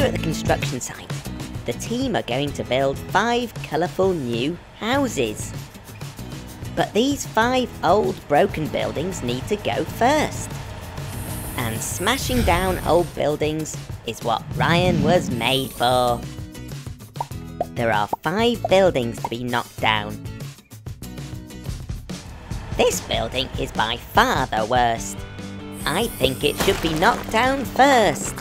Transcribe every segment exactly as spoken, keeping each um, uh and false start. Here at the construction site, the team are going to build five colourful new houses. But these five old broken buildings need to go first. And smashing down old buildings is what Ryan was made for. There are five buildings to be knocked down. This building is by far the worst. I think it should be knocked down first.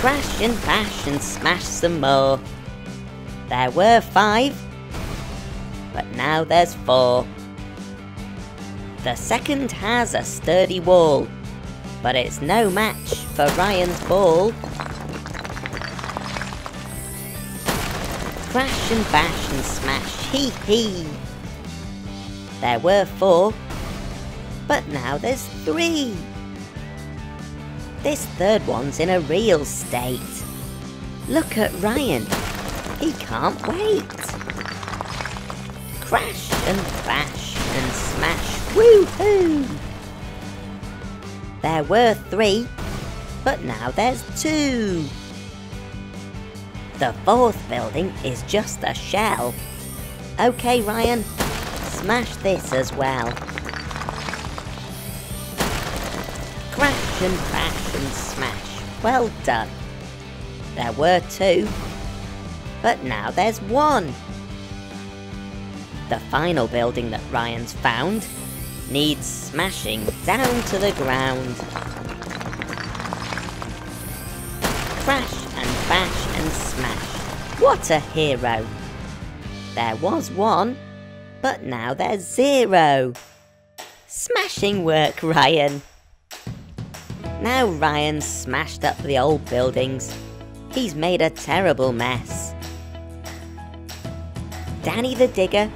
Crash and bash and smash some more. There were five, but now there's four. The second has a sturdy wall, but it's no match for Ryan's ball. Crash and bash and smash, hee hee. There were four, but now there's three. This third one's in a real state. Look at Ryan. He can't wait! Crash and bash and smash, woohoo! There were three, but now there's two. The fourth building is just a shell. Okay, Ryan, smash this as well. Crash and bash and smash, well done. There were two. But now there's one! The final building that Ryan's found needs smashing down to the ground. Crash and bash and smash. What a hero! There was one, but now there's zero. Smashing work, Ryan! Now Ryan's smashed up the old buildings. He's made a terrible mess. Danny the Digger,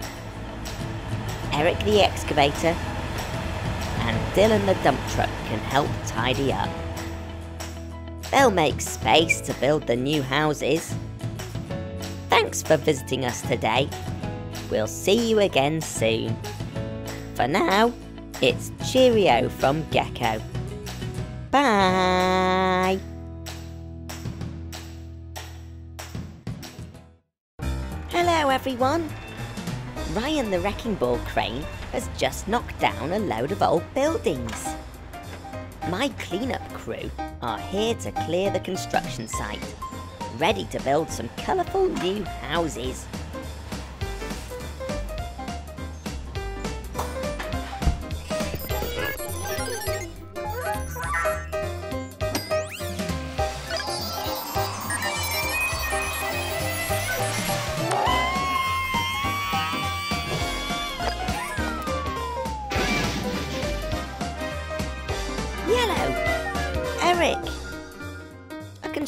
Eric the Excavator, and Dylan the Dump Truck can help tidy up. They'll make space to build the new houses. Thanks for visiting us today. We'll see you again soon. For now, it's cheerio from Gecko. Bye! Hello everyone! Ryan the Wrecking Ball Crane has just knocked down a load of old buildings. My cleanup crew are here to clear the construction site, ready to build some colourful new houses.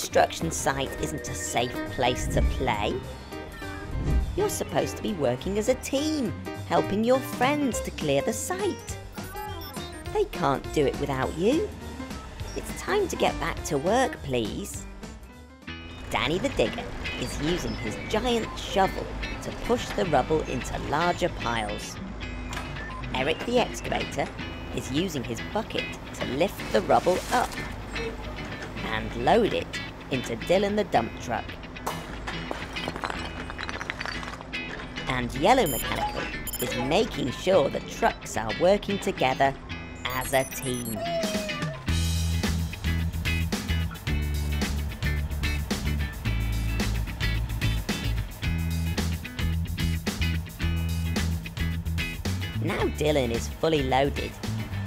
Construction site isn't a safe place to play. You're supposed to be working as a team, helping your friends to clear the site. They can't do it without you. It's time to get back to work, please. Danny the Digger is using his giant shovel to push the rubble into larger piles. Eric the Excavator is using his bucket to lift the rubble up and load it into Dylan the Dump Truck. And Yellow Mechanical is making sure the trucks are working together as a team. Now Dylan is fully loaded.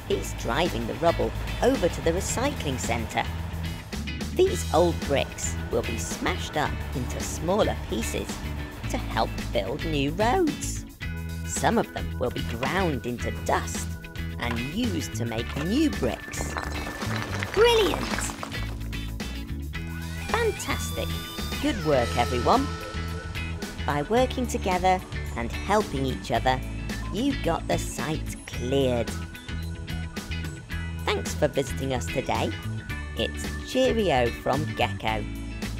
He's driving the rubble over to the recycling centre. These old bricks will be smashed up into smaller pieces to help build new roads. Some of them will be ground into dust and used to make new bricks. Brilliant! Fantastic! Good work, everyone. By working together and helping each other, you got the site cleared. Thanks for visiting us today. It's cheerio from Gecko.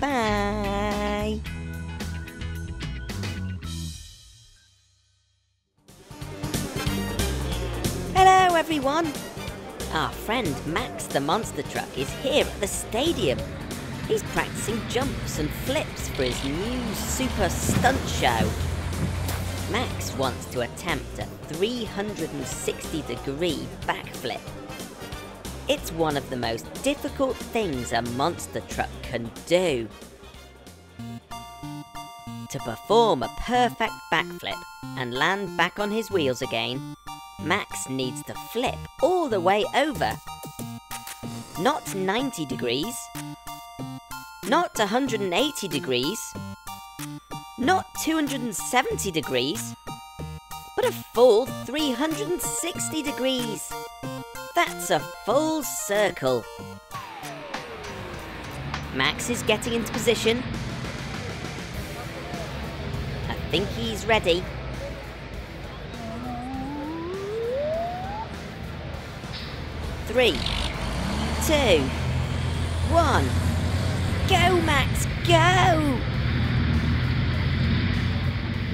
Bye! Hello everyone! Our friend Max the Monster Truck is here at the stadium. He's practicing jumps and flips for his new super stunt show. Max wants to attempt a three hundred sixty degree backflip. It's one of the most difficult things a monster truck can do. To perform a perfect backflip and land back on his wheels again, Max needs to flip all the way over. Not ninety degrees, not one hundred eighty degrees, not two hundred seventy degrees, but a full three hundred sixty degrees. That's a full circle. Max is getting into position. I think he's ready. Three, two, one. Go, Max, go!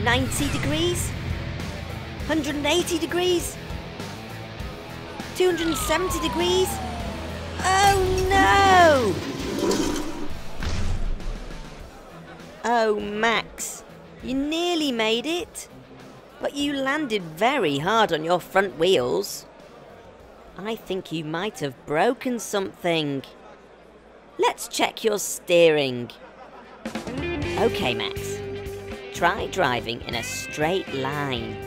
ninety degrees, one hundred eighty degrees, two hundred seventy degrees. Oh no! Oh, Max, you nearly made it, but you landed very hard on your front wheels. I think you might have broken something. Let's check your steering. Okay, Max. Try driving in a straight line.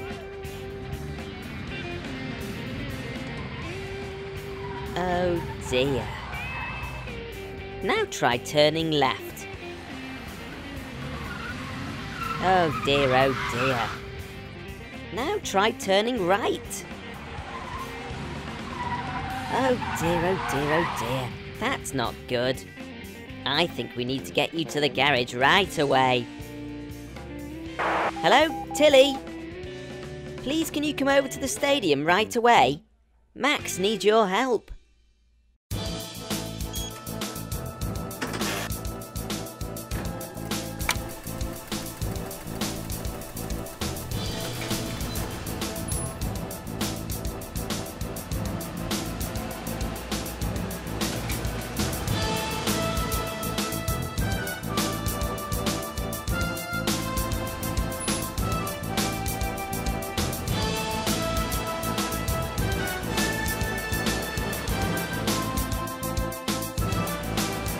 Oh dear. Now try turning left. Oh dear, oh dear. Now try turning right. Oh dear, oh dear, oh dear. That's not good. I think we need to get you to the garage right away. Hello, Tilly? Please can you come over to the stadium right away? Max needs your help.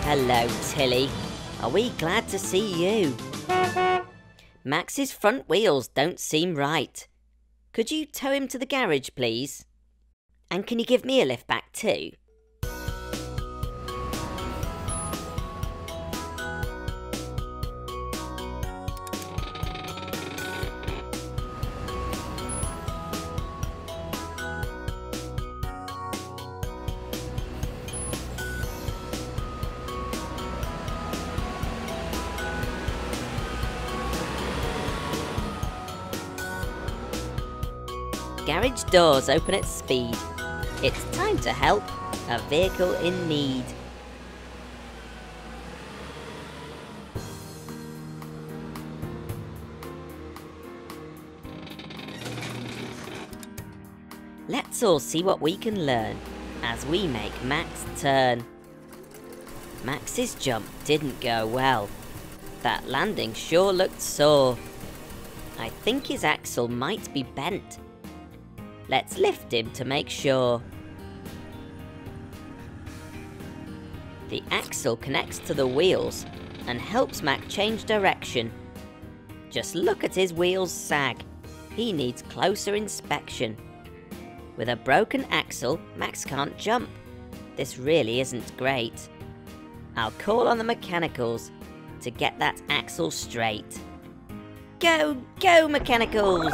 Hello, Tilly. Are we glad to see you? Max's front wheels don't seem right. Could you tow him to the garage, please? And can you give me a lift back too? Garage doors open at speed. It's time to help a vehicle in need. Let's all see what we can learn as we make Max turn. Max's jump didn't go well. That landing sure looked sore. I think his axle might be bent. Let's lift him to make sure. The axle connects to the wheels and helps Max change direction. Just look at his wheels sag. He needs closer inspection. With a broken axle, Max can't jump. This really isn't great. I'll call on the mechanicals to get that axle straight. Go, go, mechanicals!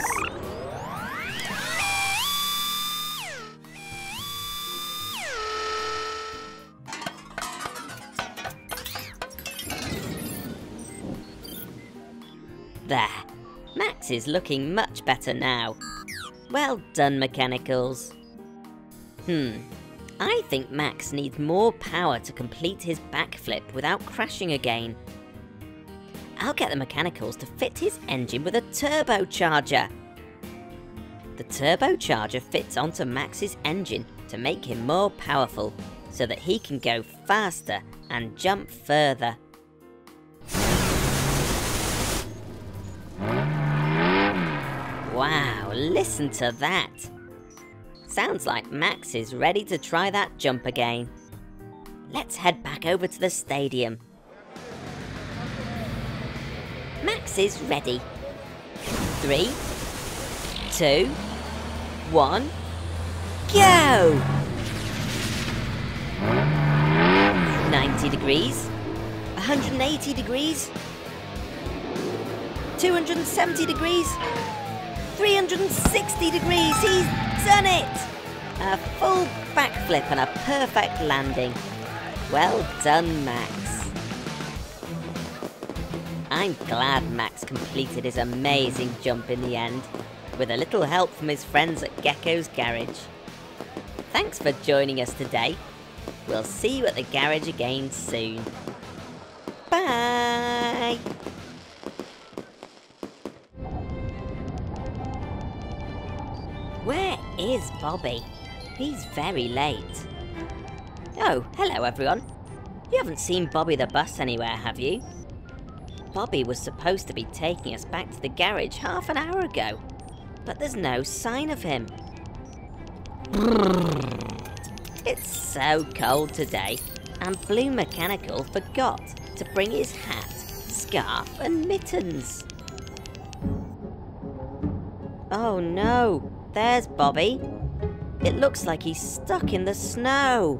There, Max is looking much better now. Well done, mechanicals. Hmm, I think Max needs more power to complete his backflip without crashing again. I'll get the mechanicals to fit his engine with a turbocharger. The turbocharger fits onto Max's engine to make him more powerful so that he can go faster and jump further. Wow, listen to that! Sounds like Max is ready to try that jump again. Let's head back over to the stadium. Max is ready. Three, two, one, go! ninety degrees, one hundred eighty degrees, two hundred seventy degrees, three hundred sixty degrees, he's done it! A full backflip and a perfect landing. Well done, Max. I'm glad Max completed his amazing jump in the end, with a little help from his friends at Gecko's Garage. Thanks for joining us today. We'll see you at the garage again soon. Bye! Where is Bobby? He's very late. Oh, hello everyone. You haven't seen Bobby the Bus anywhere, have you? Bobby was supposed to be taking us back to the garage half an hour ago, but there's no sign of him. It's so cold today, and Blue Mechanical forgot to bring his hat, scarf and mittens. Oh no, there's Bobby. It looks like he's stuck in the snow.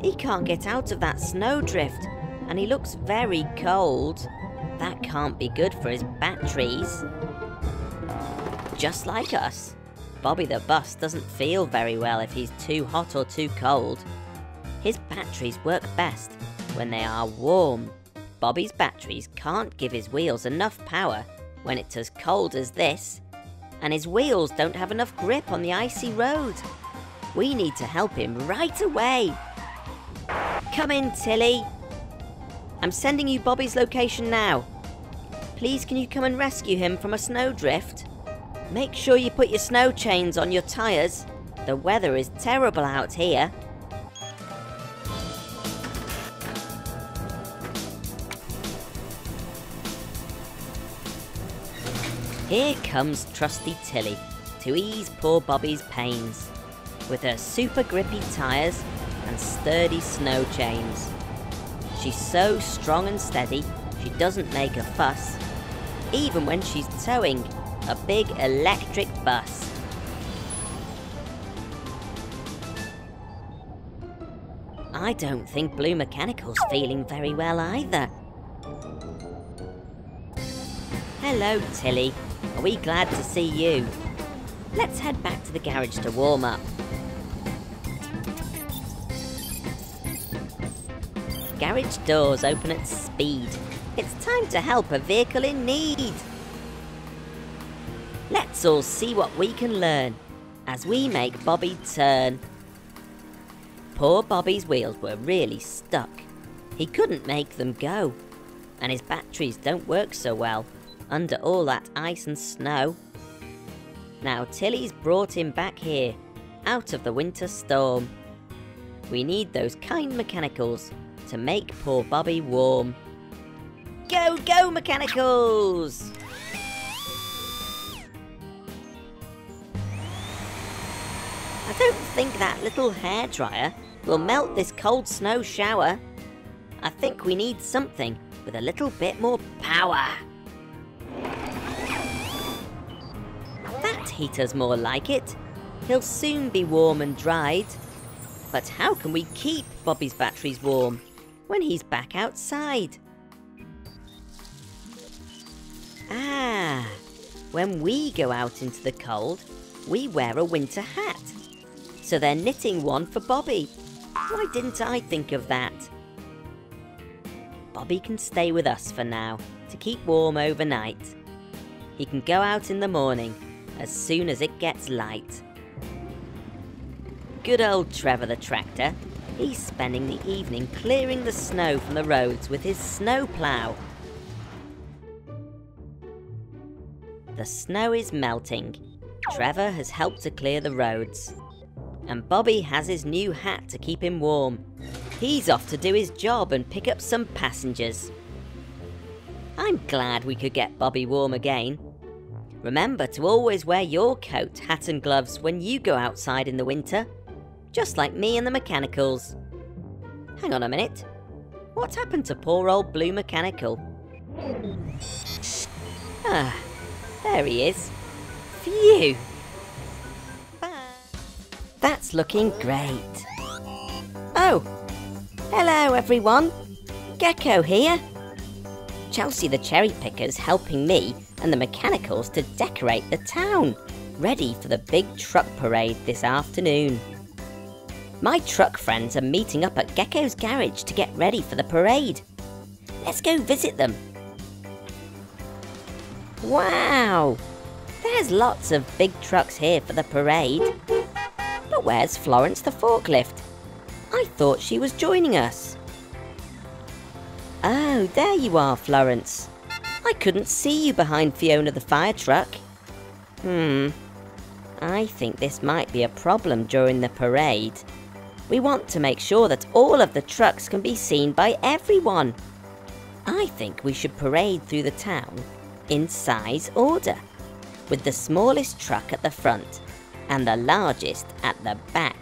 He can't get out of that snowdrift, and he looks very cold. That can't be good for his batteries. Just like us, Bobby the Bus doesn't feel very well if he's too hot or too cold. His batteries work best when they are warm. Bobby's batteries can't give his wheels enough power when it's as cold as this, and his wheels don't have enough grip on the icy road. We need to help him right away. Come in, Tilly. I'm sending you Bobby's location now. Please can you come and rescue him from a snowdrift? Make sure you put your snow chains on your tyres. The weather is terrible out here. Here comes trusty Tilly to ease poor Bobby's pains with her super grippy tyres and sturdy snow chains. She's so strong and steady, she doesn't make a fuss, even when she's towing a big electric bus. I don't think Blue Mechanical's feeling very well either. Hello, Tilly. Are we glad to see you? Let's head back to the garage to warm up. Garage doors open at speed. It's time to help a vehicle in need. Let's all see what we can learn as we make Bobby turn. Poor Bobby's wheels were really stuck. He couldn't make them go, and his batteries don't work so well under all that ice and snow. Now Tilly's brought him back here, out of the winter storm. We need those kind mechanicals to make poor Bobby warm. Go, go, mechanicals! I don't think that little hairdryer will melt this cold snow shower. I think we need something with a little bit more power. That heater's more like it. He'll soon be warm and dried. But how can we keep Bobby's batteries warm when he's back outside? Ah, when we go out into the cold, we wear a winter hat. So they're knitting one for Bobby. Why didn't I think of that? Bobby can stay with us for now to keep warm overnight. He can go out in the morning as soon as it gets light. Good old Trevor the Tractor. He's spending the evening clearing the snow from the roads with his snow plough. The snow is melting. Trevor has helped to clear the roads. and Bobby has his new hat to keep him warm. He's off to do his job and pick up some passengers. I'm glad we could get Bobby warm again. Remember to always wear your coat, hat and gloves when you go outside in the winter, just like me and the mechanicals. Hang on a minute, what happened to poor old Blue Mechanical? Ah, there he is. Phew! Bye. That's looking great. Oh, hello everyone, Gecko here. Chelsea the Cherry Picker's helping me and the mechanicals to decorate the town, ready for the big truck parade this afternoon. My truck friends are meeting up at Gecko's Garage to get ready for the parade. Let's go visit them. Wow! There's lots of big trucks here for the parade. But where's Florence the Forklift? I thought she was joining us. Oh, there you are, Florence. I couldn't see you behind Fiona the Fire Truck. Hmm. I think this might be a problem during the parade. We want to make sure that all of the trucks can be seen by everyone. I think we should parade through the town in size order, with the smallest truck at the front and the largest at the back.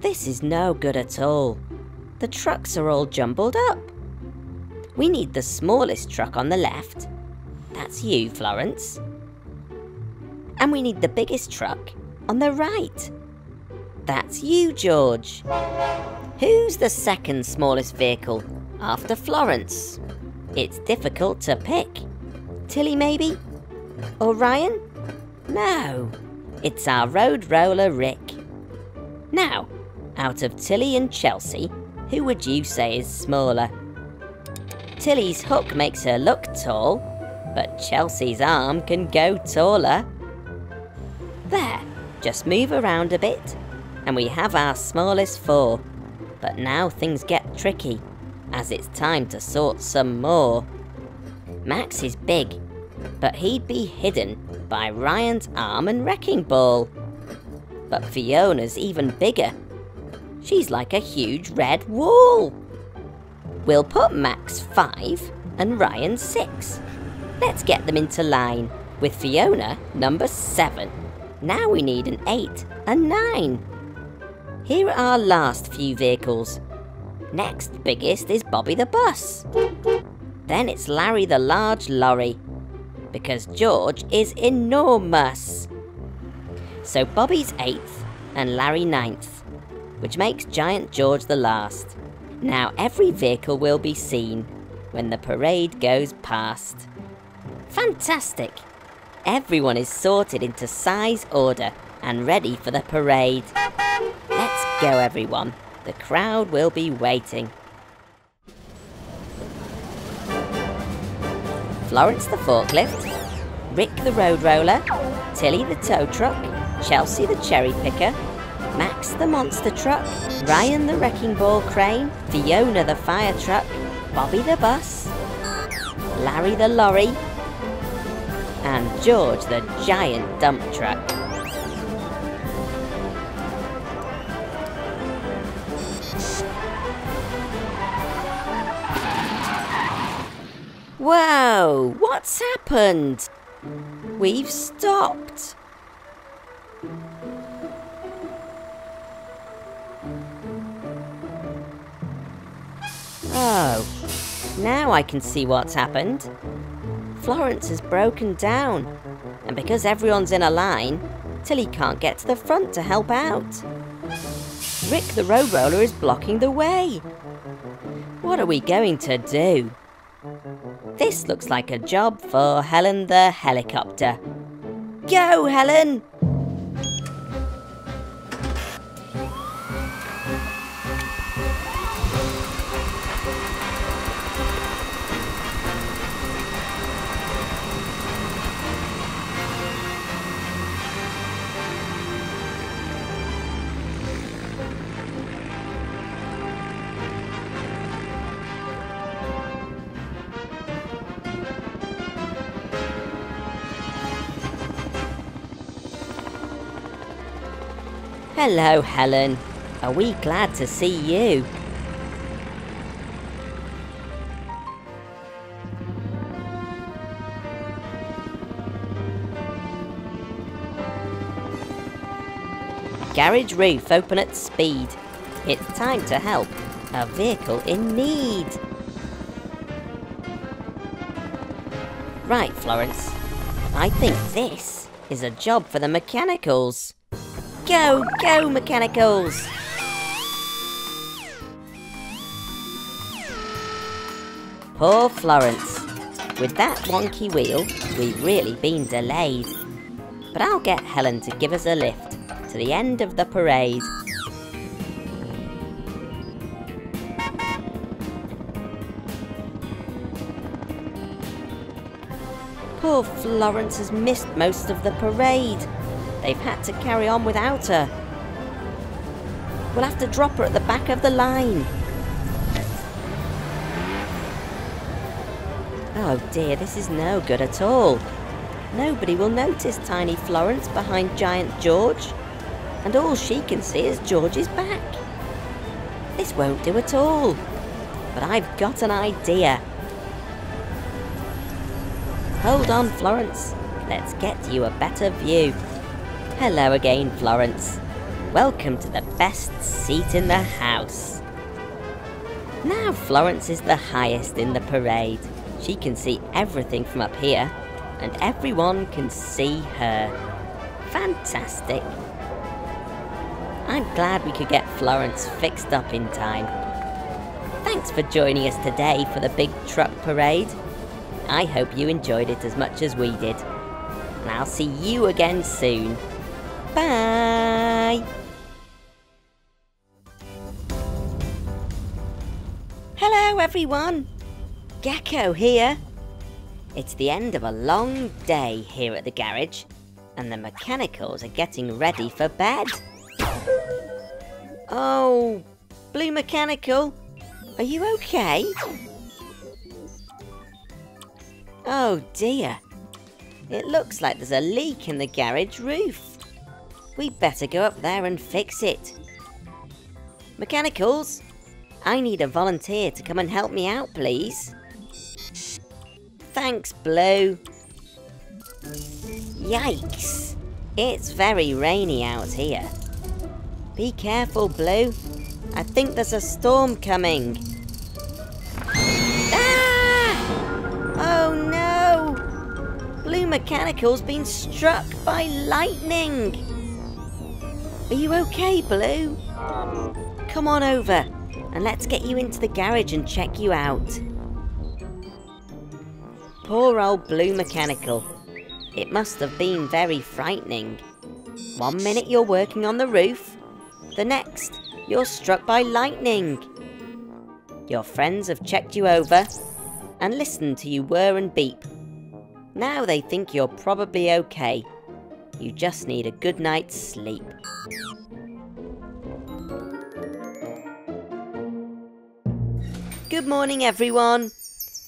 This is no good at all. The trucks are all jumbled up. We need the smallest truck on the left. That's you, Florence. And we need the biggest truck on the right. That's you, George. Who's the second smallest vehicle after Florence? It's difficult to pick. Tilly, maybe? Or Ryan? No, it's our road roller, Rick. Now, out of Tilly and Chelsea, who would you say is smaller? Tilly's hook makes her look tall, but Chelsea's arm can go taller. There, just move around a bit, and we have our smallest four. But now things get tricky, as it's time to sort some more. Max is big, but he'd be hidden by Ryan's arm and wrecking ball. But Fiona's even bigger. She's like a huge red wall. We'll put Max five and Ryan six. Let's get them into line, with Fiona number seven. Now we need an eight and nine. Here are our last few vehicles. Next biggest is Bobby the Bus. Then it's Larry the Large Lorry, because George is enormous. So Bobby's eighth and Larry ninth, which makes Giant George the last. Now every vehicle will be seen when the parade goes past. Fantastic! Everyone is sorted into size order and ready for the parade. Let's go everyone, the crowd will be waiting. Florence the Forklift, Rick the Road Roller, Tilly the Tow Truck, Chelsea the Cherry Picker, Max the Monster Truck, Ryan the Wrecking Ball Crane, Fiona the Fire Truck, Bobby the Bus, Larry the Lorry, and George the Giant Dump Truck. Whoa, what's happened? We've stopped. Oh, now I can see what's happened. Florence has broken down, and because everyone's in a line, Tilly can't get to the front to help out. Rick the Road Roller is blocking the way. What are we going to do? This looks like a job for Helen the Helicopter. Go, Helen! Hello, Helen. Are we glad to see you? Garage roof open at speed. It's time to help a vehicle in need. Right, Florence. I think this is a job for the mechanicals. Go, go, mechanicals! Poor Florence. With that wonky wheel, we've really been delayed. But I'll get Helen to give us a lift to the end of the parade. Poor Florence has missed most of the parade. They've had to carry on without her. We'll have to drop her at the back of the line. Oh dear, this is no good at all. Nobody will notice tiny Florence behind giant George. And all she can see is George's back. This won't do at all. But I've got an idea. Hold on, Florence. Let's get you a better view. Hello again, Florence. Welcome to the best seat in the house. Now Florence is the highest in the parade. She can see everything from up here, and everyone can see her. Fantastic. I'm glad we could get Florence fixed up in time. Thanks for joining us today for the Big Truck Parade. I hope you enjoyed it as much as we did. And I'll see you again soon. Bye! Hello everyone! Gecko here. It's the end of a long day here at the garage, and the mechanicals are getting ready for bed. Oh, Blue Mechanical, are you okay? Oh dear, it looks like there's a leak in the garage roof. We'd better go up there and fix it. Mechanicals, I need a volunteer to come and help me out, please. Thanks, Blue. Yikes! It's very rainy out here. Be careful, Blue. I think there's a storm coming. Ah! Oh no! Blue Mechanical's been struck by lightning. Are you okay, Blue? Come on over and let's get you into the garage and check you out. Poor old Blue Mechanical. It must have been very frightening. One minute you're working on the roof, the next you're struck by lightning. Your friends have checked you over and listened to you whir and beep. Now they think you're probably okay. You just need a good night's sleep. Good morning, everyone.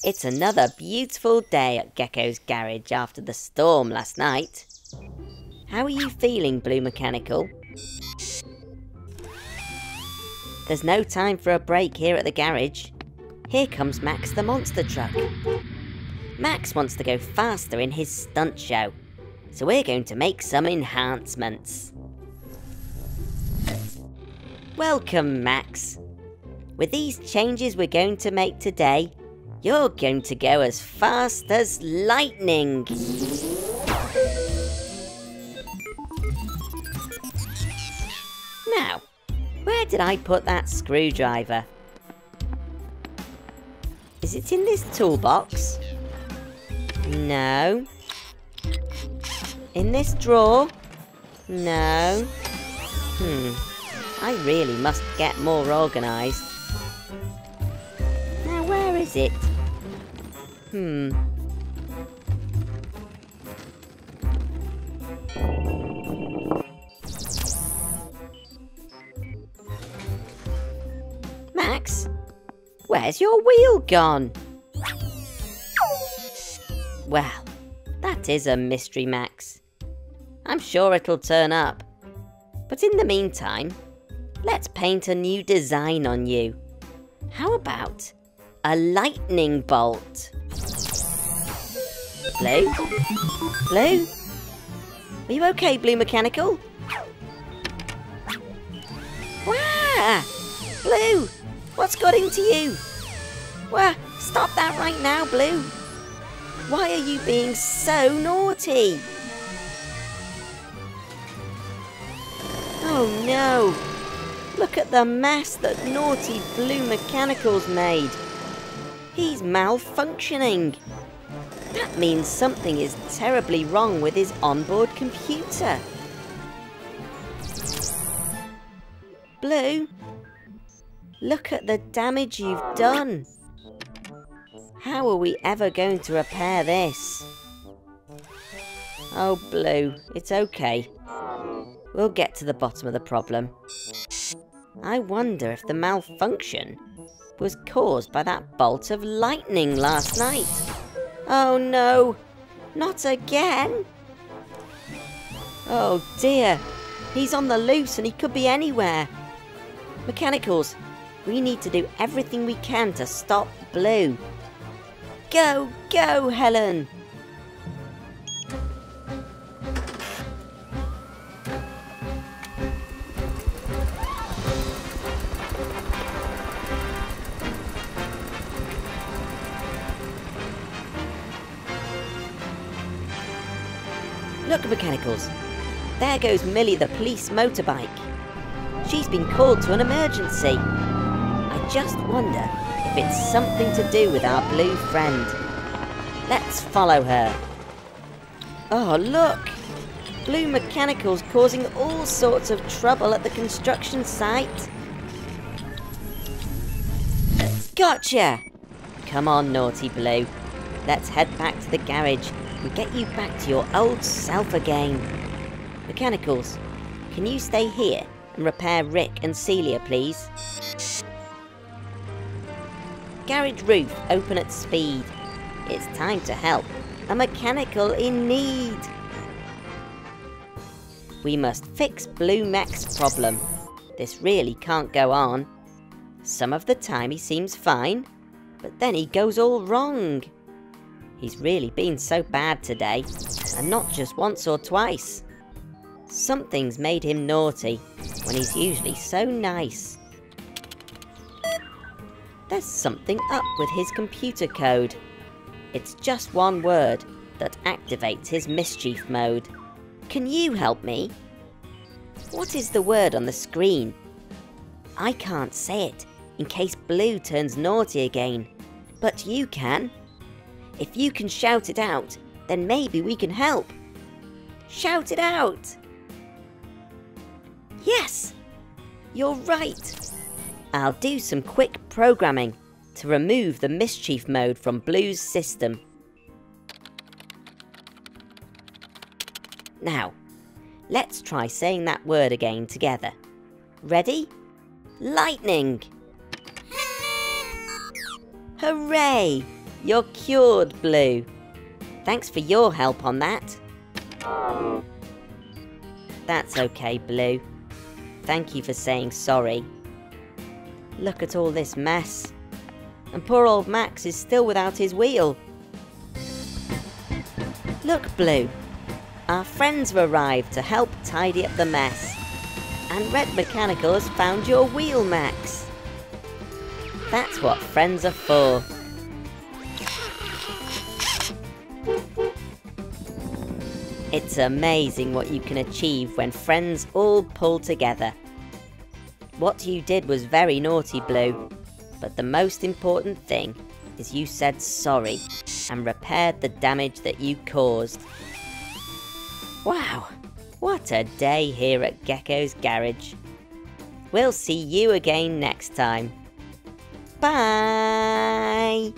It's another beautiful day at Gecko's Garage after the storm last night. How are you feeling, Blue Mechanical? There's no time for a break here at the garage. Here comes Max the Monster Truck. Max wants to go faster in his stunt show, so we're going to make some enhancements. Welcome, Max. With these changes we're going to make today, you're going to go as fast as lightning! Now, where did I put that screwdriver? Is it in this toolbox? No. In this drawer? No. Hmm. I really must get more organised. Now, where is it? Hmm. Max, where's your wheel gone? Well, that is a mystery, Max. I'm sure it'll turn up. But in the meantime, let's paint a new design on you. How about a lightning bolt? Blue? Blue? Are you okay, Blue Mechanical? Wah! Blue! What's got into you? Wah! Stop that right now, Blue! Why are you being so naughty? Oh no! Look at the mess that naughty Blue Mechanical's made. He's malfunctioning. That means something is terribly wrong with his onboard computer. Blue, look at the damage you've done. How are we ever going to repair this? Oh, Blue, it's okay. We'll get to the bottom of the problem. I wonder if the malfunction was caused by that bolt of lightning last night. Oh no, not again! Oh dear, he's on the loose and he could be anywhere. Mechanicals, we need to do everything we can to stop Blue. Go, go, Helen! Look, Mechanicals, there goes Millie the Police Motorbike. She's been called to an emergency. I just wonder if it's something to do with our blue friend. Let's follow her. Oh look, Blue Mechanical's causing all sorts of trouble at the construction site. Gotcha! Come on, naughty Blue, let's head back to the garage and get you back to your old self again. Mechanicals, can you stay here and repair Rick and Celia, please? Garage roof open at speed. It's time to help a mechanical in need. We must fix Blue Mech's problem. This really can't go on. Some of the time he seems fine, but then he goes all wrong. He's really been so bad today, and not just once or twice. Something's made him naughty, when he's usually so nice. There's something up with his computer code. It's just one word that activates his mischief mode. Can you help me? What is the word on the screen? I can't say it, in case Blue turns naughty again, but you can. If you can shout it out, then maybe we can help. Shout it out! Yes! You're right! I'll do some quick programming to remove the mischief mode from Blue's system. Now, let's try saying that word again together. Ready? Lightning! Hooray! You're cured, Blue. Thanks for your help on that. That's okay, Blue. Thank you for saying sorry. Look at all this mess. And poor old Max is still without his wheel. Look, Blue. Our friends have arrived to help tidy up the mess. And Red Mechanical has found your wheel, Max. That's what friends are for. It's amazing what you can achieve when friends all pull together. What you did was very naughty, Blue, but the most important thing is you said sorry and repaired the damage that you caused. Wow, what a day here at Gecko's Garage. We'll see you again next time. Bye!